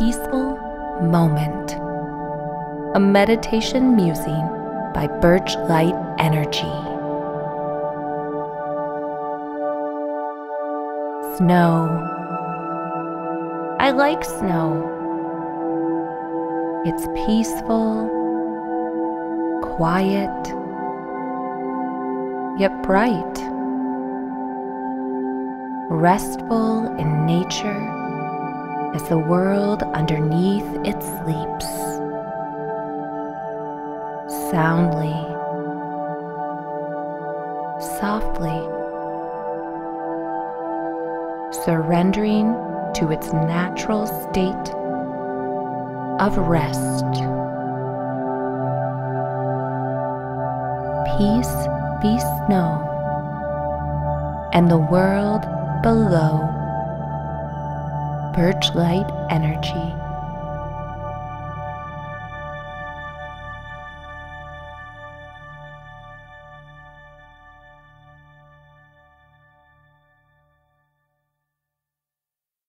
peaceful moment. A meditation musing by Birchlight Energy. Snow. I like snow. It's peaceful, quiet, yet bright, restful in nature as the world underneath it sleeps. Soundly, softly, surrendering to its natural state of rest. Peace be snow, and the world below. Birchlight Energy.